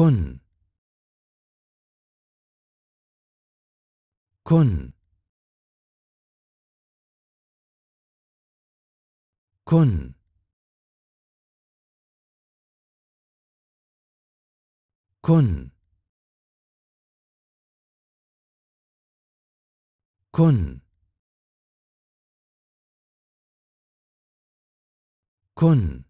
Kon. Kon. Kon. Kon. Kon. Kon.